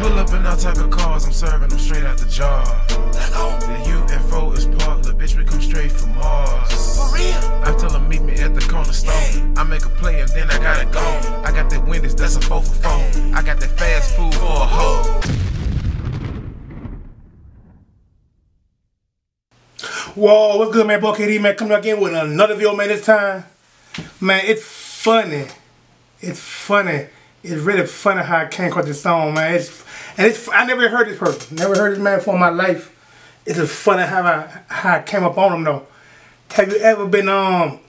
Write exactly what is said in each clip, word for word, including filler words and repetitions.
Pull up in all type of cars, I'm serving them straight out the jar. The U F O is parked, the bitch, we come straight from Mars. For real? I tell them meet me at the corner store. I make a play and then I gotta go. I got that Wendy's, that's a four for four. I got that fast food for a hoe. Whoa, what's good, man? K D, man, coming again with another video, man, this time. Man, it's funny. It's funny. It's really funny how I came across this song, man. It's, and it's I never heard this person. Never heard this man before in my life. It's just funny how I how I came up on him though. Have you ever been um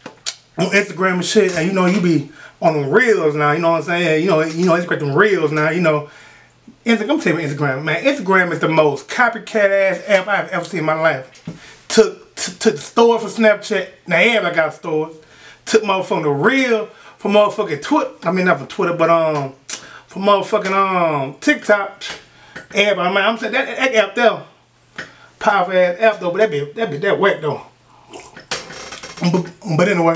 on Instagram and shit, and you know you be on them reels now, you know what I'm saying? You know, you know, Instagram them reels now, you know. Instagram, I'm telling you Instagram, man. Instagram is the most copycat ass app I've ever seen in my life. Took took the store for Snapchat. Now everybody got stores. Took my phone to reel. From motherfucking Twitter, I mean not from Twitter, but um, from motherfucking um TikTok, everybody, man, I'm saying that, that app though, powerful ass app though, but that be that be that whack though. But, but anyway,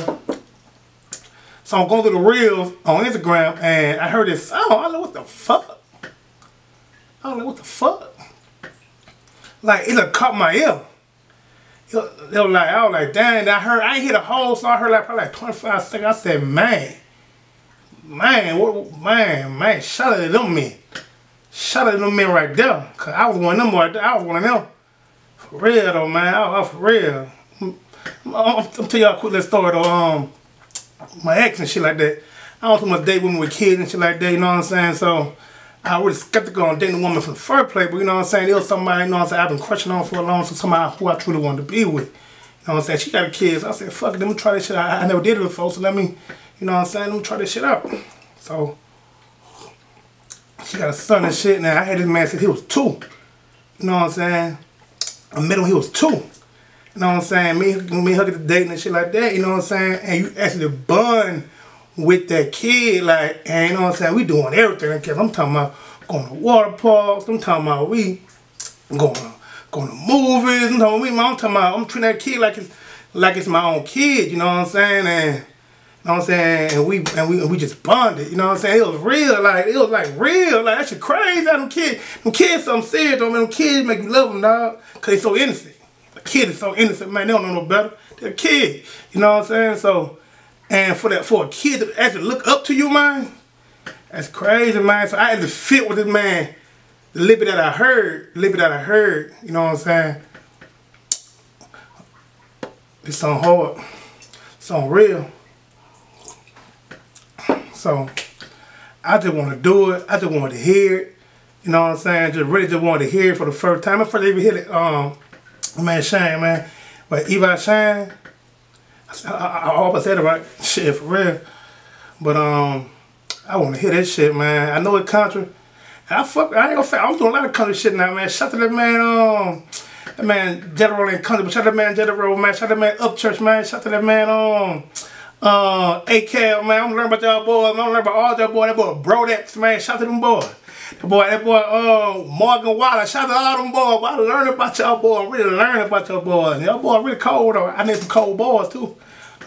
so I'm going through the reels on Instagram and I heard this song. I don't know what the fuck. I don't know what the fuck. Like it like caught my ear. They were like, I was like, dang, I heard, I ain't hear the whole song, I heard like probably like twenty-five seconds, I said, man, man, what, man, man, shout out to them men, shout out to them men right there, cause I was one of them right there, I was one of them, for real though, man, I was for real, I'm, I'm, I'm tell y'all a quick little story though, um, my ex and shit like that, I don't too much date women with kids and shit like that, you know what I'm saying, so, I was skeptical on dating a woman from the first play, but you know what I'm saying? It was somebody, you know what I'm saying, I've been crushing on for a long time, so somebody who I truly wanted to be with. You know what I'm saying? She got a kid, so I said, fuck it, let me try this shit out. I never did it before, so let me, you know what I'm saying, let me try this shit out. So, she got a son and shit, and I had this man since he was two. You know what I'm saying? I met him, he was two. You know what I'm saying? Me, me and her get to dating and shit like that, you know what I'm saying? And you actually bond with that kid, like, and you know what I'm saying, we doing everything, cause I'm talking about going to water parks, I'm talking about we going to, going to movies, I'm talking about, we, I'm talking about, I'm treating that kid like it's, like it's my own kid, you know what I'm saying, and, you know what I'm saying, and we, and we, and we just bonded, you know what I'm saying, it was real, like, it was like real, like, that shit crazy, them kids, them kids something serious, don't I mean, them kids make you love them, dog, cause they so innocent, a kid is so innocent, man, they don't know no better, they're a kid, you know what I'm saying, so, and for that, for a kid to actually look up to you, man, that's crazy, man. So I had to fit with this man, the little bit that I heard, the little bit that I heard, you know what I'm saying? This song hard, this song real. So I just want to do it, I just want to hear it, you know what I'm saying? Just really just wanted to hear it for the first time. I first even hear it, um, man, Shane, man, but Elvie Shane. I, I, I always said it right, shit, for real. But um, I want to hear that shit, man. I know it's country. I fuck, I ain't gonna say I'm doing a lot of country shit now, man. Shout to that man, um, that man General and country, but shout to that man General, man. Shout to that man Upchurch, man. Shout to that man, um, uh, A K, man. I'm learning about y'all boys. I'm learning about all y'all boys. That boy Brodex, man. Shout to them boys. That boy, that boy, uh, Morgan Wallace. Shout out to all them boys. But I learned about y'all boys. I really learning about y'all boys. Y'all boys really cold though. I need some cold boys too.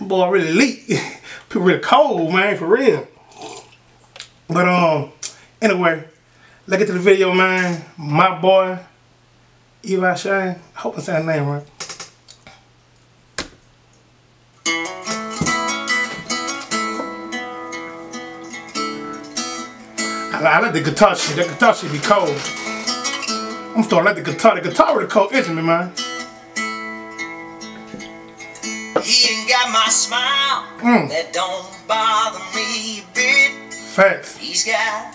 Boy, really leak. People really cold, man, for real. But um, anyway, let's get to the video, man. My boy, Elvie Shane. I hope I said his name right. I, I like the guitar shit. That guitar shit be cold. I'm starting to like the guitar. The guitar really cold instrument, man. He ain't got my smile, mm. that don't bother me a bit. Facts. He's got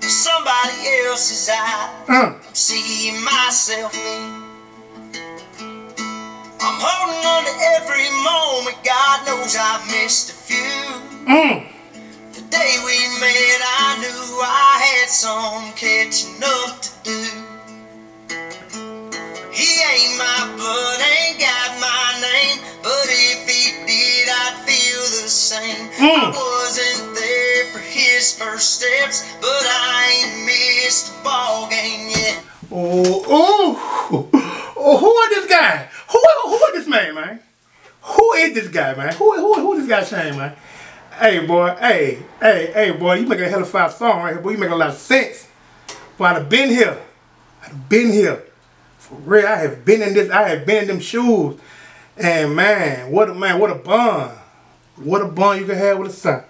somebody else's eye, mm. I'm seeing myself in. I'm holding on to every moment, God knows I've missed a few. Mm. The day we met, I knew I had some catching up to do. He ain't my blood, ain't got my name. But if he did, I'd feel the same. Mm. I wasn't there for his first steps, but I ain't missed the ball game yet. Oh, oh, oh, who is this guy? Who, who is this man, man? Who is this guy, man? Who, who, who is this guy, Shane, man? Hey, boy, hey, hey, hey, boy, you making a hell of a fine song right here, boy. You making a lot of sense. Well, I'd have been here. I'd have been here. For real, I have been in this. I have been in them shoes. And man, what a man, what a bond. What a bond you can have with a son.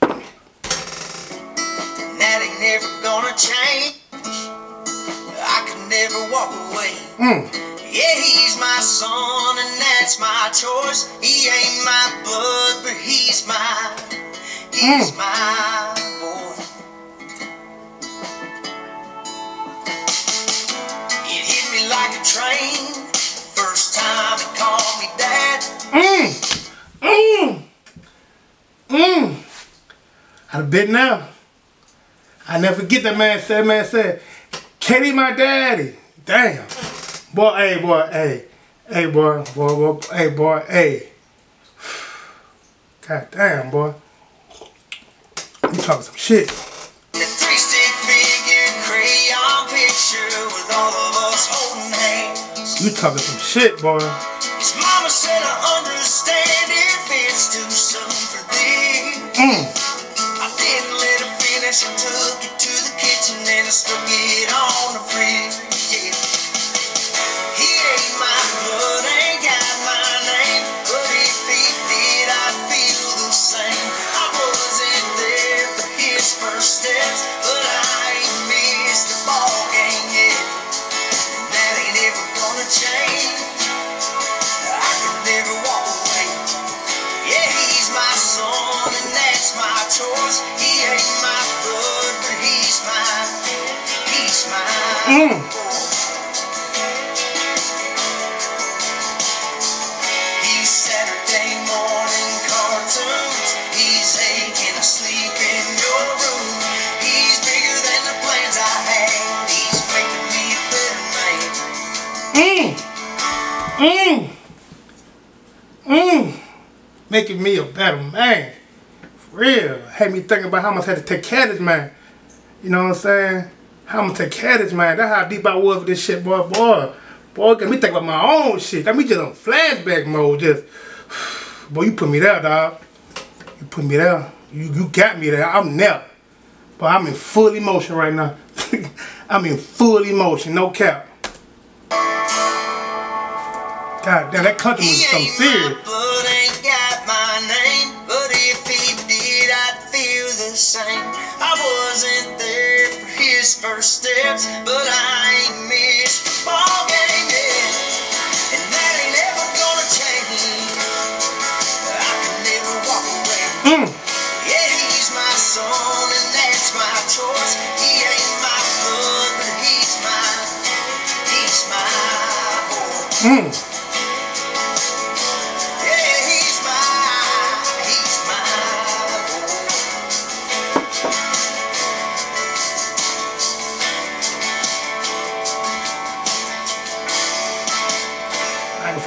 That ain't never gonna change. I can never walk away. Mm. Yeah, he's my son and that's my choice. He ain't my blood, but he's my, he's mm. my boy. It hit me like a train. First time he called me dad. Mmm. Mmm. Mmm. I'd bet now. I never forget that man said, man said, Katie my daddy. Damn. Boy, hey, boy, hey, hey, boy, boy, boy, hey, boy, hey. God damn, boy. You talking some shit. The three-stick figure crayon picture with all of us holding hands. You talking some shit, boy. His mama said I understand if it's too soon for this. Mm. I didn't let her finish. I took it to the kitchen and I stuck it on the fridge. Mm. He Saturday morning cartoons. He's aching to sleep in your room. He's bigger than the plans I had. He's making me a better man. Mmm. Mmm. Mmm. Making me a better man. For real. Had me thinking about how much I had to take care of this man. You know what I'm saying? I'm gonna take care of this, man. That's how deep I was with this shit, boy, boy. Boy, let me think about my own shit. Let me just on flashback mode, just. Boy, you put me there, dog. You put me there. You, you got me there. I'm there. But I'm in full emotion right now. I'm in full emotion, no cap. God damn, that country was so serious. Blood ain't got my name, but if he did, I'd feel the same. I wasn't there for his first steps, but I ain't missed the ball game yet. And that ain't ever gonna change. I can never walk away. Mm. Yeah, he's my son, and that's my choice. He ain't my blood, but he's my, he's my boy. Mm.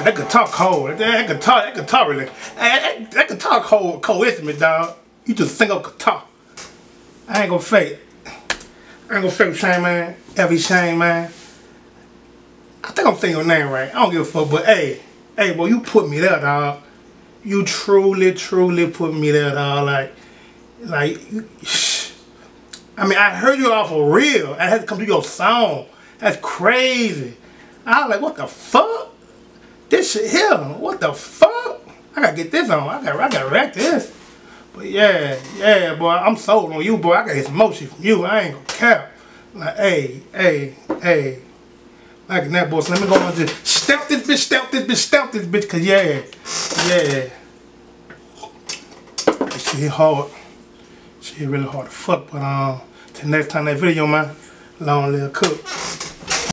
That guitar cold. That guitar, that guitar really. That, that guitar cold, cold instrument, dog. You just sing up guitar. I ain't gonna fake it. I ain't gonna fake Shane, man. Elvie Shane, man. I think I'm saying your name right. I don't give a fuck, but hey, hey, boy, you put me there, dog. You truly, truly put me there, dog. Like, like, I mean, I heard you all for real. I had to come to your song. That's crazy. I was like, what the fuck? This shit here, what the fuck? I gotta get this on. I gotta, I gotta rack this. But yeah, yeah, boy, I'm sold on you, boy. I got this motion from you. I ain't gonna cap. Like, hey, hey, hey. Like that, boy. So let me go on and just stamp this bitch, stamp this bitch, stamp this bitch. Cause yeah, yeah. This shit hard. Shit really hard to fuck. But um, till next time that video, man. Long live Cook.